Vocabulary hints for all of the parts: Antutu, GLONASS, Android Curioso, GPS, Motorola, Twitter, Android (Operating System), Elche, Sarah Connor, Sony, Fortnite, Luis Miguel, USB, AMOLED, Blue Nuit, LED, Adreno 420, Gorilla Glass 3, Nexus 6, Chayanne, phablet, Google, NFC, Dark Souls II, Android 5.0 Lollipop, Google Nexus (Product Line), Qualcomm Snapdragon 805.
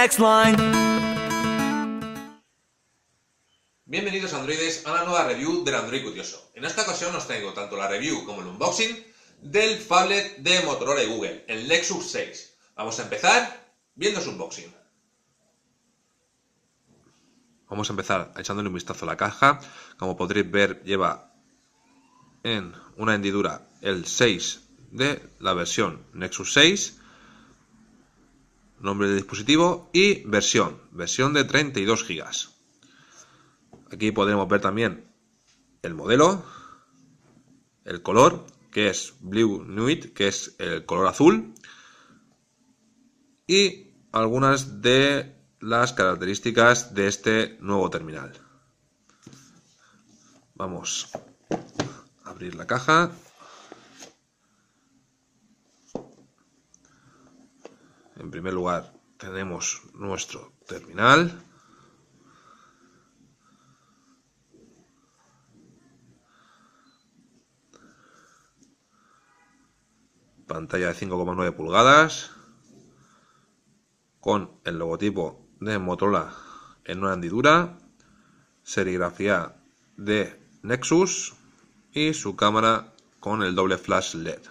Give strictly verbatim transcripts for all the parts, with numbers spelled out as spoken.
next line. Bienvenidos androides a la nueva review del Android Curioso. En esta ocasión os traigo tanto la review como el unboxing del phablet de Motorola y Google, el Nexus seis. Vamos a empezar viendo su unboxing. Vamos a empezar echándole un vistazo a la caja. Como podréis ver, lleva en una hendidura el seis de la versión Nexus seis, nombre del dispositivo y versión, versión de treinta y dos gigas. Aquí podremos ver también el modelo, el color, que es Blue Nuit, que es el color azul, y algunas de las características de este nuevo terminal. Vamos a abrir la caja. En primer lugar tenemos nuestro terminal. Pantalla de cinco coma nueve pulgadas con el logotipo de Motorola en una hendidura, serigrafía de Nexus y su cámara con el doble flash L E D.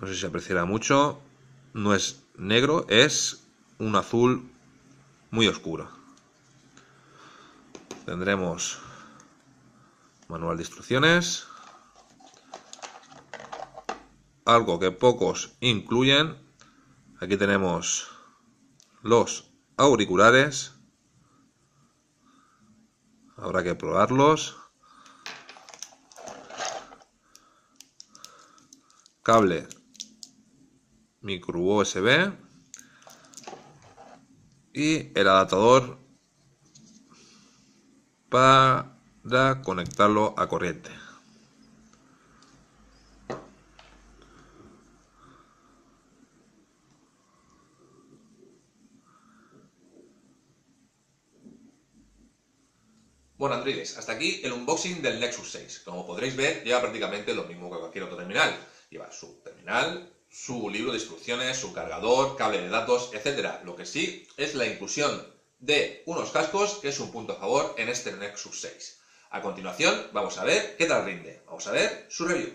No sé si se apreciará mucho, no es negro, es un azul muy oscuro. Tendremos manual de instrucciones, algo que pocos incluyen. Aquí tenemos los auriculares, habrá que probarlos. Cable micro U S B y el adaptador para conectarlo a corriente. Bueno androides, hasta aquí el unboxing del Nexus seis. Como podréis ver, lleva prácticamente lo mismo que cualquier otro terminal. Lleva su terminal, su libro de instrucciones, su cargador, cable de datos, etcétera. Lo que sí es la inclusión de unos cascos, que es un punto a favor en este Nexus seis. A continuación vamos a ver qué tal rinde. Vamos a ver su review.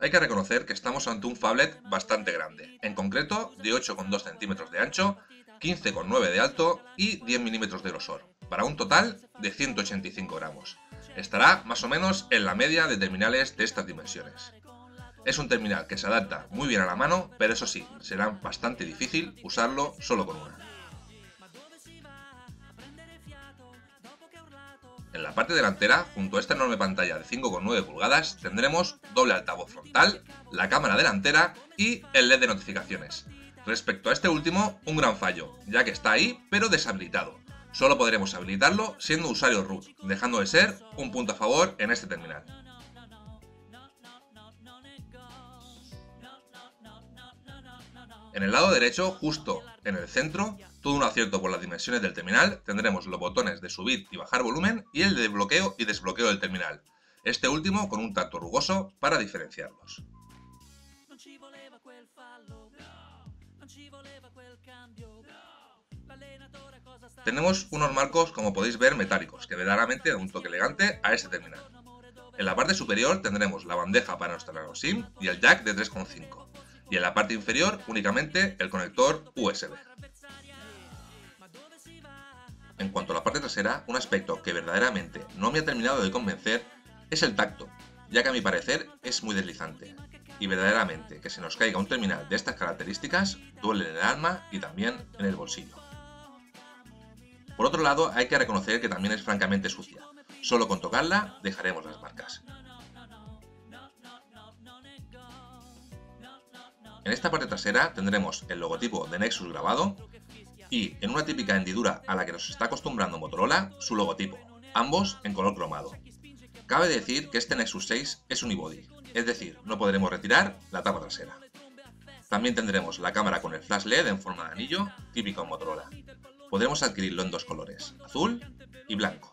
Hay que reconocer que estamos ante un phablet bastante grande, en concreto de ocho coma dos centímetros de ancho, quince coma nueve de alto y diez milímetros de grosor, para un total de ciento ochenta y cinco gramos. Estará más o menos en la media de terminales de estas dimensiones. Es un terminal que se adapta muy bien a la mano, pero eso sí, será bastante difícil usarlo solo con una. En la parte delantera, junto a esta enorme pantalla de cinco coma nueve pulgadas, tendremos doble altavoz frontal, la cámara delantera y el L E D de notificaciones. Respecto a este último, un gran fallo, ya que está ahí pero deshabilitado. Solo podremos habilitarlo siendo usuario root, dejando de ser un punto a favor en este terminal. En el lado derecho, justo en el centro, todo un acierto por las dimensiones del terminal, tendremos los botones de subir y bajar volumen y el de bloqueo y desbloqueo del terminal, este último con un tacto rugoso para diferenciarlos. Tenemos unos marcos, como podéis ver, metálicos, que verdaderamente dan un toque elegante a este terminal. En la parte superior tendremos la bandeja para nuestra nano SIM y el jack de tres coma cinco, y en la parte inferior únicamente el conector U S B. En cuanto a la parte trasera, un aspecto que verdaderamente no me ha terminado de convencer es el tacto, ya que a mi parecer es muy deslizante. Y verdaderamente que se nos caiga un terminal de estas características duele en el alma y también en el bolsillo. Por otro lado, hay que reconocer que también es francamente sucia. Solo con tocarla dejaremos las marcas. En esta parte trasera tendremos el logotipo de Nexus grabado y, en una típica hendidura a la que nos está acostumbrando Motorola, su logotipo, ambos en color cromado. Cabe decir que este Nexus seis es unibody, es decir, no podremos retirar la tapa trasera. También tendremos la cámara con el flash L E D en forma de anillo, típico en Motorola. Podremos adquirirlo en dos colores, azul y blanco.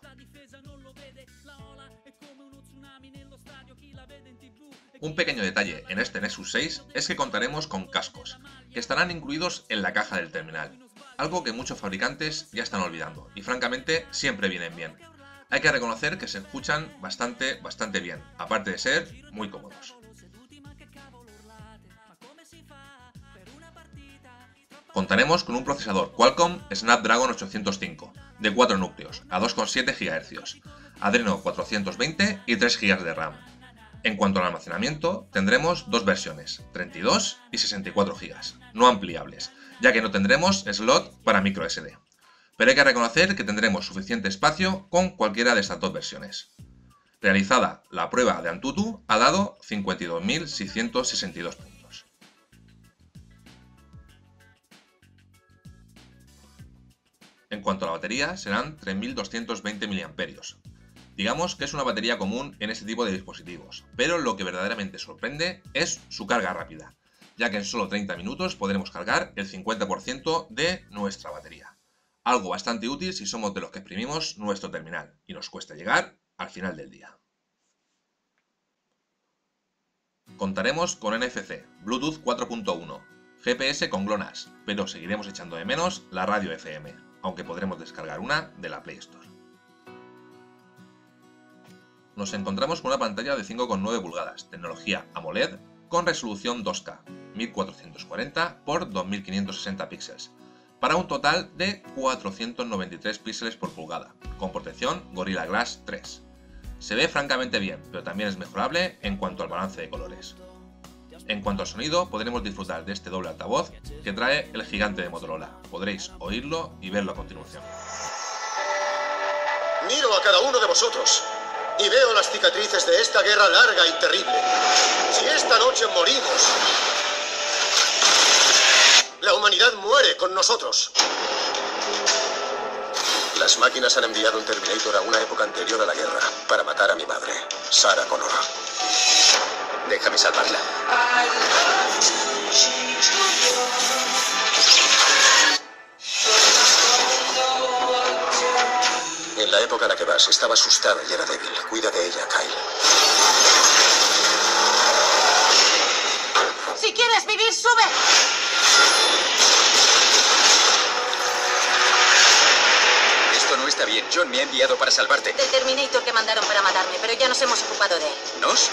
Un pequeño detalle en este Nexus seis es que contaremos con cascos, que estarán incluidos en la caja del terminal, algo que muchos fabricantes ya están olvidando y francamente siempre vienen bien. Hay que reconocer que se escuchan bastante, bastante bien, aparte de ser muy cómodos. Contaremos con un procesador Qualcomm Snapdragon ochocientos cinco de cuatro núcleos a dos coma siete gigahercios, Adreno cuatrocientos veinte y tres gigas de RAM. En cuanto al almacenamiento, tendremos dos versiones, treinta y dos y sesenta y cuatro gigas, no ampliables, ya que no tendremos slot para microSD. Pero hay que reconocer que tendremos suficiente espacio con cualquiera de estas dos versiones. Realizada la prueba de Antutu, ha dado cincuenta y dos mil seiscientos sesenta y dos puntos. En cuanto a la batería, serán tres mil doscientos veinte miliamperios hora. Digamos que es una batería común en este tipo de dispositivos, pero lo que verdaderamente sorprende es su carga rápida, ya que en solo treinta minutos podremos cargar el cincuenta por ciento de nuestra batería. Algo bastante útil si somos de los que exprimimos nuestro terminal y nos cuesta llegar al final del día. Contaremos con N F C, Bluetooth cuatro punto uno, G P S con GLONASS, pero seguiremos echando de menos la radio F M, aunque podremos descargar una de la Play Store. Nos encontramos con una pantalla de cinco coma nueve pulgadas, tecnología AMOLED con resolución dos K, mil cuatrocientos cuarenta por dos mil quinientos sesenta píxeles, para un total de cuatrocientos noventa y tres píxeles por pulgada, con protección Gorilla Glass tres. Se ve francamente bien, pero también es mejorable en cuanto al balance de colores. En cuanto al sonido, podremos disfrutar de este doble altavoz que trae el gigante de Motorola. Podréis oírlo y verlo a continuación. Miro a cada uno de vosotros y veo las cicatrices de esta guerra larga y terrible. Si esta noche morimos, la humanidad muere con nosotros. Las máquinas han enviado un Terminator a una época anterior a la guerra para matar a mi madre, Sarah Connor. Déjame salvarla. En la época a la que vas, estaba asustada y era débil. Cuida de ella, Kyle. Si quieres vivir, sube. Esto no está bien. John me ha enviado para salvarte. Del Terminator que mandaron para matarme, pero ya nos hemos ocupado de él. ¿Nos?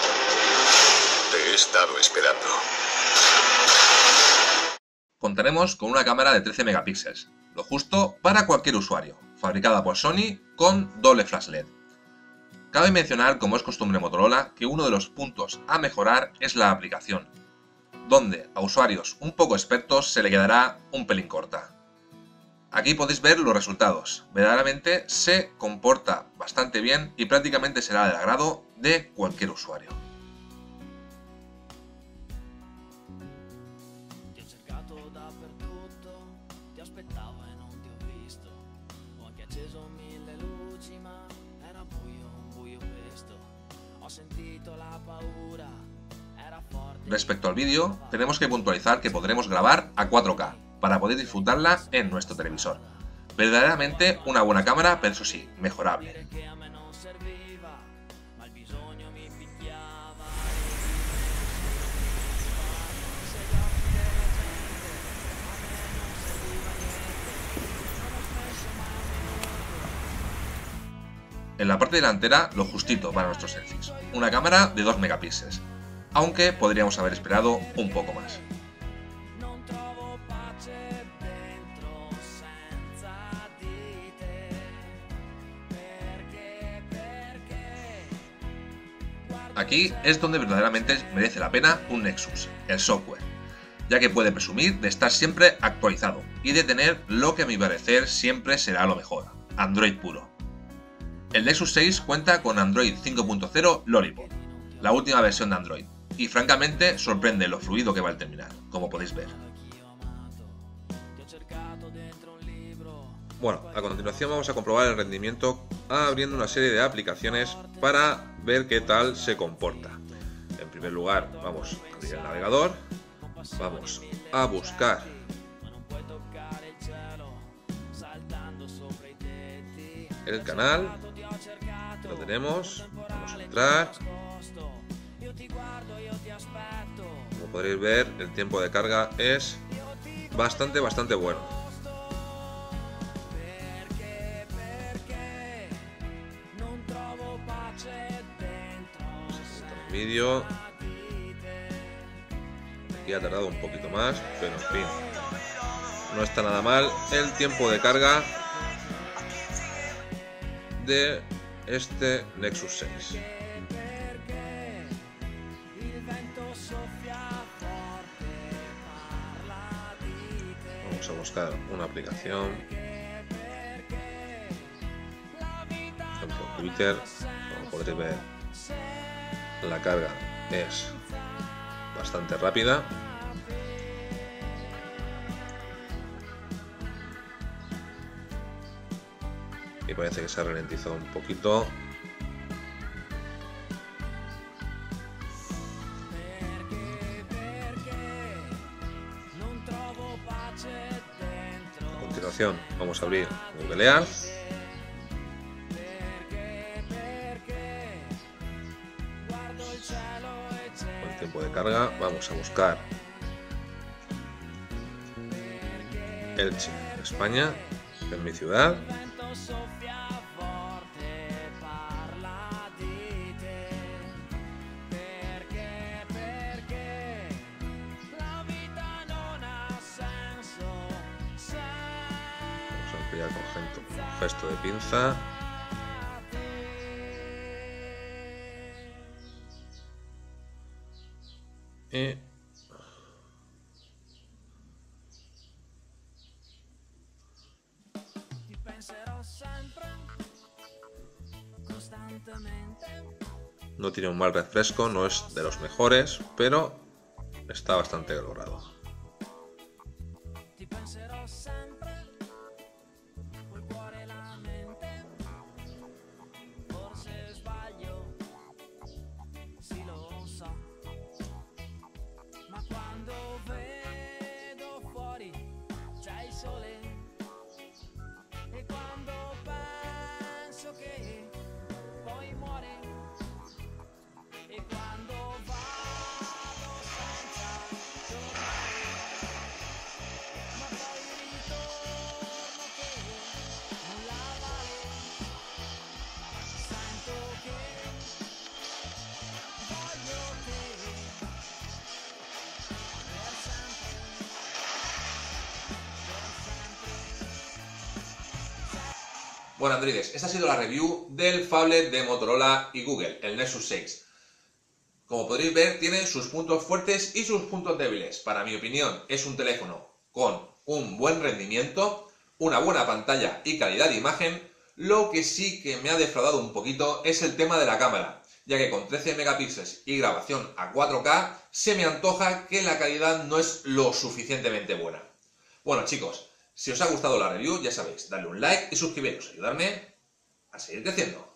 Te he estado esperando. Contaremos con una cámara de trece megapíxeles, lo justo para cualquier usuario, fabricada por Sony con doble flash L E D. Cabe mencionar, como es costumbre en Motorola, que uno de los puntos a mejorar es la aplicación, donde a usuarios un poco expertos se le quedará un pelín corta. Aquí podéis ver los resultados, verdaderamente se comporta bastante bien y prácticamente será del agrado de cualquier usuario. Respecto al vídeo, tenemos que puntualizar que podremos grabar a cuatro K para poder disfrutarla en nuestro televisor. Verdaderamente una buena cámara, pero eso sí, mejorable. En la parte delantera, lo justito para nuestros selfies, una cámara de dos megapíxeles, aunque podríamos haber esperado un poco más. Aquí es donde verdaderamente merece la pena un Nexus, el software, ya que puede presumir de estar siempre actualizado y de tener lo que a mi parecer siempre será lo mejor, Android puro. El Nexus seis cuenta con Android cinco punto cero Lollipop, la última versión de Android, y francamente sorprende lo fluido que va el terminal, como podéis ver. Bueno, a continuación vamos a comprobar el rendimiento abriendo una serie de aplicaciones para ver qué tal se comporta. En primer lugar, vamos a abrir el navegador, vamos a buscar el canal, lo tenemos, vamos a entrar. Como podréis ver, el tiempo de carga es bastante, bastante bueno. El vídeo aquí ha tardado un poquito más, pero en fin, no está nada mal el tiempo de carga de este Nexus seis. Vamos a buscar una aplicación, por ejemplo Twitter. Como podréis ver, la carga es bastante rápida. Y parece que se ha ralentizado un poquito. A continuación vamos a abrir Google Earth. Con el tiempo de carga vamos a buscar Elche, España, en mi ciudad. Con un gesto de pinza, y no tiene un mal refresco, no es de los mejores, pero está bastante logrado. Bueno, Androides, esta ha sido la review del phablet de Motorola y Google, el Nexus seis. Como podréis ver, tiene sus puntos fuertes y sus puntos débiles. Para mi opinión, es un teléfono con un buen rendimiento, una buena pantalla y calidad de imagen. Lo que sí que me ha defraudado un poquito es el tema de la cámara, ya que con trece megapíxeles y grabación a cuatro K, se me antoja que la calidad no es lo suficientemente buena. Bueno, chicos, si os ha gustado la review, ya sabéis, darle un like y suscribiros, ayudarme a seguir creciendo.